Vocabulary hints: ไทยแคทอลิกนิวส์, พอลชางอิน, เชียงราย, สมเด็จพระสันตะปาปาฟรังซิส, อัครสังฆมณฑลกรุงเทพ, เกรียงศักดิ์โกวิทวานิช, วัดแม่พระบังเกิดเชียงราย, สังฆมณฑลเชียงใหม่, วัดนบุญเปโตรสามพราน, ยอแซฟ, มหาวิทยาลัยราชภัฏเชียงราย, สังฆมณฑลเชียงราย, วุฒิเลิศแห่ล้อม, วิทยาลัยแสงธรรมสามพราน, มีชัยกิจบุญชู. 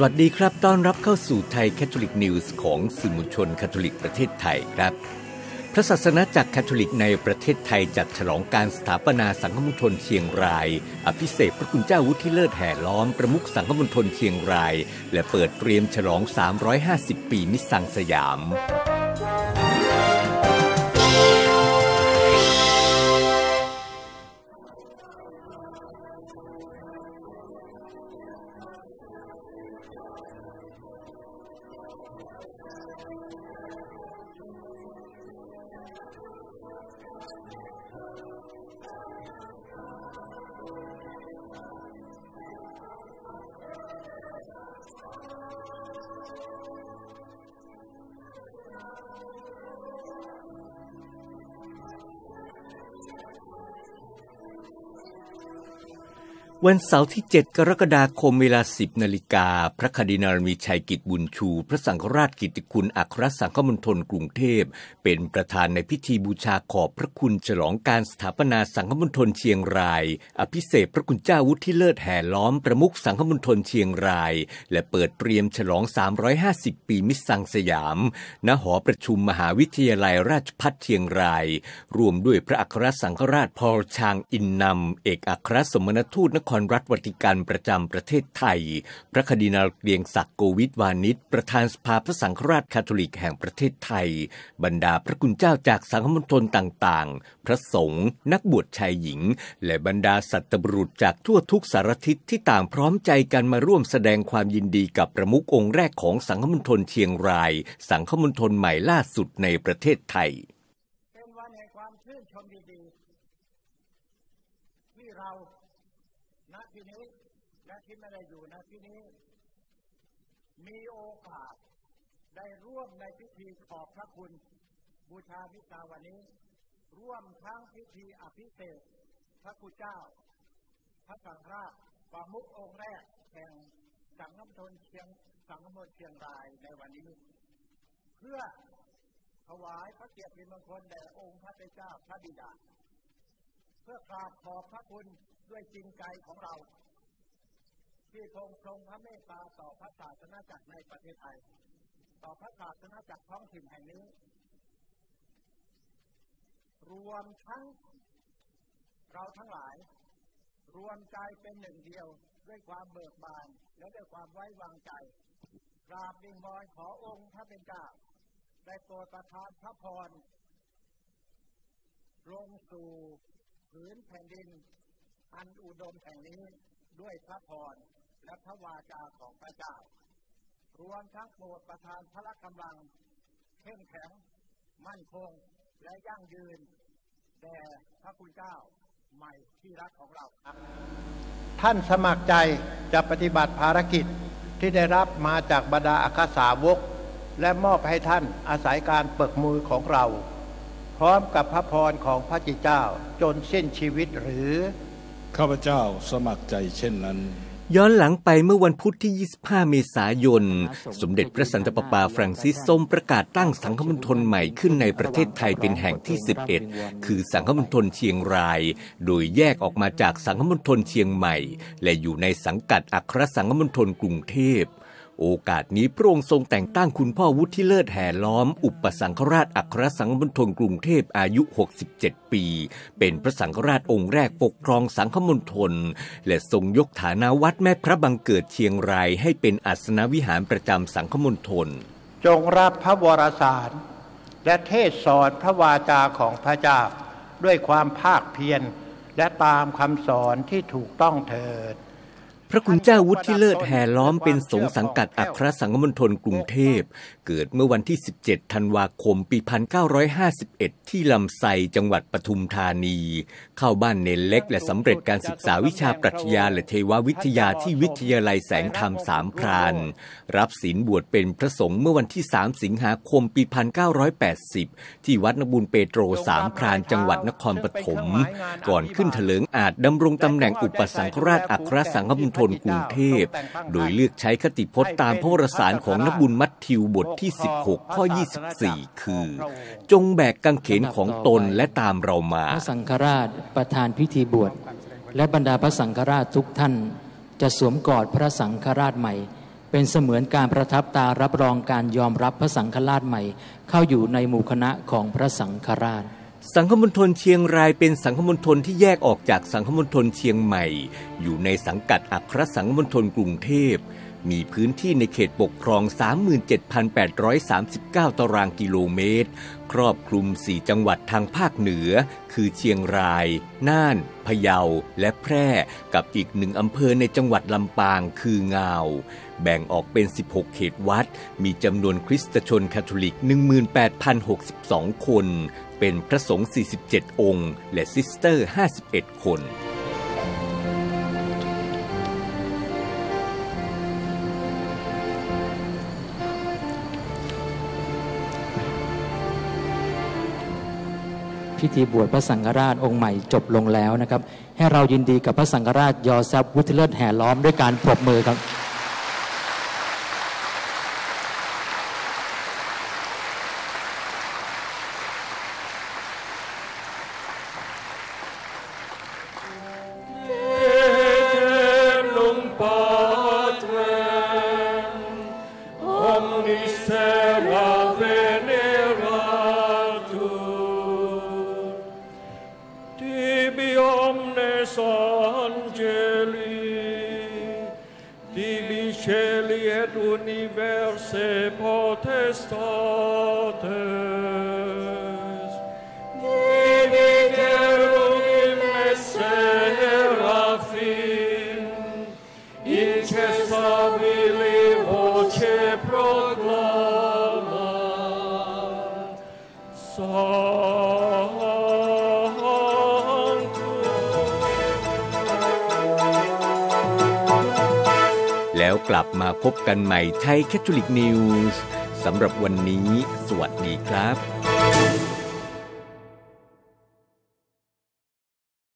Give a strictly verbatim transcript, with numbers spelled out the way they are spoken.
สวัสดีครับต้อนรับเข้าสู่ไทยแคทอลิกนิวส์ของสื่อมวลชนแคทอลิกประเทศไทยครับพระศาสนาจักรแคทอลิกในประเทศไทยจัดฉลองการสถาปนาสังฆมณฑลเชียงรายอภิเษกพระคุณเจ้าวุฒิเลิศแห่ล้อมประมุขสังฆมณฑลเชียงรายและเปิดเตรียมฉลองสามร้อยห้าสิบปีนิสสังสยามวันเสาร์ที่เจ็ดกรกฎาคมเวลาสิบนาฬิกาพระคาร์ดินัลมีชัยกิจบุญชูพระสังฆราชกิตติคุณอัครสังฆมณฑลกรุงเทพเป็นประธานในพิธีบูชาขอบพระคุณฉลองการสถาปนาสังฆมณฑลเชียงรายอภิเษกพระคุณเจ้าวุฒิเลิศแห่ล้อมประมุขสังฆมณฑลเชียงรายและเปิดเตรียมฉลองสามร้อยห้าสิบปีมิสสังสยามณหอประชุมมหาวิทยาลัยราชภัฏเชียงรายรวมด้วยพระอัครสังฆราชพอลชางอินนำเอกอัครสมณทูตนครรัฐวาติกันประจำประเทศไทยพระคาร์ดินัลเกรียงศักดิ์โกวิทวานิชประธานสภาพระสังฆราชคาทอลิกแห่งประเทศไทยบรรดาพระคุณเจ้าจากสังฆมณฑลต่างๆพระสงฆ์นักบวชชายหญิงและบรรดาสัตบุรุษจากทั่วทุกสารทิศที่ต่างพร้อมใจกันมาร่วมแสดงความยินดีกับประมุของค์แรกของสังฆมณฑลเชียงรายสังฆมณฑลใหม่ล่าสุดในประเทศไทยเป็นวันแห่งความชื่นชมยินดีที่เราณที่นี้และที่ไม่ได้อยู่ณที่นี้มีโอกาสได้ร่วมในพิธีขอบพระคุณบูชามิสซาวันนี้ร่วมทั้งพิธีอภิเษกพระคุณเจ้าพระสังฆราชประมุของค์แรกแห่งสังฆมณฑลเชียงสังฆมณฑลเชียงรายในวันนี้เพื่อถวายพระเกียรติมงคลแด่องค์พระเจ้าพระบิดาเพื่อกราบขอบพระคุณด้วยจริงใจของเราที่ทรงทรงพระเมตตาต่อพระศาสนาจักรในประเทศไทยต่อพระศาสนาจักรท้องถิ่นแห่งนี้รวมทั้งเราทั้งหลายรวมใจเป็นหนึ่งเดียวด้วยความเบิกบานและด้วยความไว้วางใจกราบวิงวอนขอองค์พระเป็นเจ้าได้โปรดประทานพระพรลงสู่ผืนแผ่นดินอันอุดมแห่งนี้ด้วยพระพรและพระวาจาของพระเจ้ารวมทั้งโปรดประทานพละกำลังเข้มแข็งมั่นคงและยั่งยืนแด่พระคุณเจ้าใหม่ที่รักของเราครับท่านสมัครใจจะปฏิบัติภารกิจที่ได้รับมาจากบรรดาอัครสาวกและมอบให้ท่านอาศัยการเปิกมือของเราพร้อมกับพระพรของพระจิตเจ้าจนสิ้นชีวิตหรือข้าพเจ้าสมัครใจเช่นนั้นย้อนหลังไปเมื่อวันพุธที่ยี่สิบห้าเมษายนสมเด็จพระสันตะปาปาฟรังซิสทรงประกาศตั้งสังฆมณฑลใหม่ขึ้นในประเทศไทยเป็นแห่งที่สิบเอ็ดคือสังฆมณฑลเชียงรายโดยแยกออกมาจากสังฆมณฑลเชียงใหม่และอยู่ในสังกัดอัครสังฆมณฑลกรุงเทพโอกาสนี้พระองค์ทรงแต่งตั้งคุณพ่อวุฒิเลิศแห่ล้อมอุปสังฆราชอัครสังฆมณฑลกรุงเทพอายุหกสิบเจ็ดปีเป็นพระสังฆราชองค์แรกปกครองสังฆมณฑลและทรงยกฐานะวัดแม่พระบังเกิดเชียงรายให้เป็นอัสนวิหารประจำสังฆมณฑลจงรับพระวรสารและเทศสอนพระวาจาของพระเจ้าด้วยความภาคเพียรและตามคำสอนที่ถูกต้องเถิดพระคุณเจ้าวุฒิเลิศแห่ล้อมเป็นสงฆ์สังกัดอัครสังฆมณฑลกรุงเทพเกิดเมื่อวันที่สิบเจ็ดธันวาคมปีพันเก้าร้อยห้าสิบเอ็ดที่ลำไทรจังหวัดปทุมธานีเข้าบ้านเนนเล็กและสำเร็จการศึกษาวิชาปรัชญาและเทววิทยาที่วิทยาลัยแสงธรรมสามพรานรับศีลบวชเป็นพระสงฆ์เมื่อวันที่สามสิงหาคมปีพันเก้าร้อยแปดสิบที่วัดนบุญเปโตรสามพรานจังหวัดนครปฐมก่อนขึ้นเถลิงอาจดำรงตำแหน่งอุปสังฆราชอัครสังฆมณฑลกรุงเทพโดยเลือกใช้คติพจน์ตามพระวรสารของนบุญมัทธิวบทที่สิบหกข้อยี่สิบสี่คือจงแบกกางเขนของตนและตามเรามาพระสังฆราชประธานพิธีบวชและบรรดาพระสังฆราชทุกท่านจะสวมกอดพระสังฆราชใหม่ เป็นเสมือนการประทับตารับรองการยอมรับพระสังฆราชใหม่เข้าอยู่ในหมู่คณะของพระสังฆราชสังฆมณฑลเชียงรายเป็นสังฆมณฑลที่แยกออกจากสังฆมณฑลเชียงใหม่อยู่ในสังกัดอัครสังฆมณฑลกรุงเทพมีพื้นที่ในเขตปกครอง สามหมื่นเจ็ดพันแปดร้อยสามสิบเก้า ตารางกิโลเมตรครอบคลุมสี่จังหวัดทางภาคเหนือคือเชียงรายน่านพะเยาและแพร่กับอีกหนึ่งอำเภอในจังหวัดลำปางคืองาวแบ่งออกเป็นสิบหกเขตวัดมีจำนวนคริสตชนคาทอลิก หนึ่งหมื่นแปดพันหกสิบสอง คนเป็นพระสงฆ์สี่สิบเจ็ดองค์และซิสเตอร์ห้าสิบเอ็ดคนพิธีบวชพระสังฆราชองค์ใหม่จบลงแล้วนะครับให้เรายินดีกับพระสังฆราชยอซับวุฒิเลิศแห่ล้อมด้วยการปรบมือครับแล้วกลับมาพบกันใหม่ไทยแคทอลิกนิวส์สำหรับวันนี้สวัสดีครับ